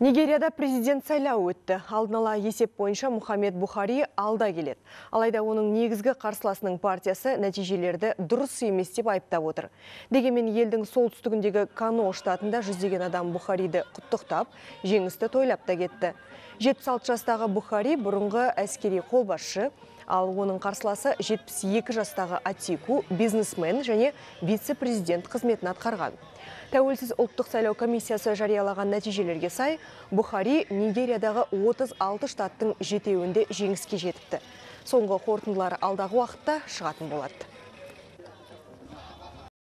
Нигерияда президент сайлау өтті. Алдын-ала есеп поинша Мухаммед Бухари ал Дагилет. Алайда оның негізгі қарсыласының партиясы нәтижелерді дұрыс емес деп айыптап отыр. Дегенмен елдің солтүстігіндегі Кано штатында жүздеген адам Бухариді құттықтап, жеңісті тойлап та кетті. 76 жастағы Бухари бұрынғы әскери қолбасшы, ал оның қарсыласы 72 жастағы Атику бизнесмен және вице-президент қызметін атқарған. Тәуелсіз ұлттық сайлау комиссиясы жариялаған нәтижелерге сай, Бухари Нигериядағы 36 штаттың жетеуінде жеңіске жетіпті. Соңғы қорытындылар алдағы уақытта шығатын болады.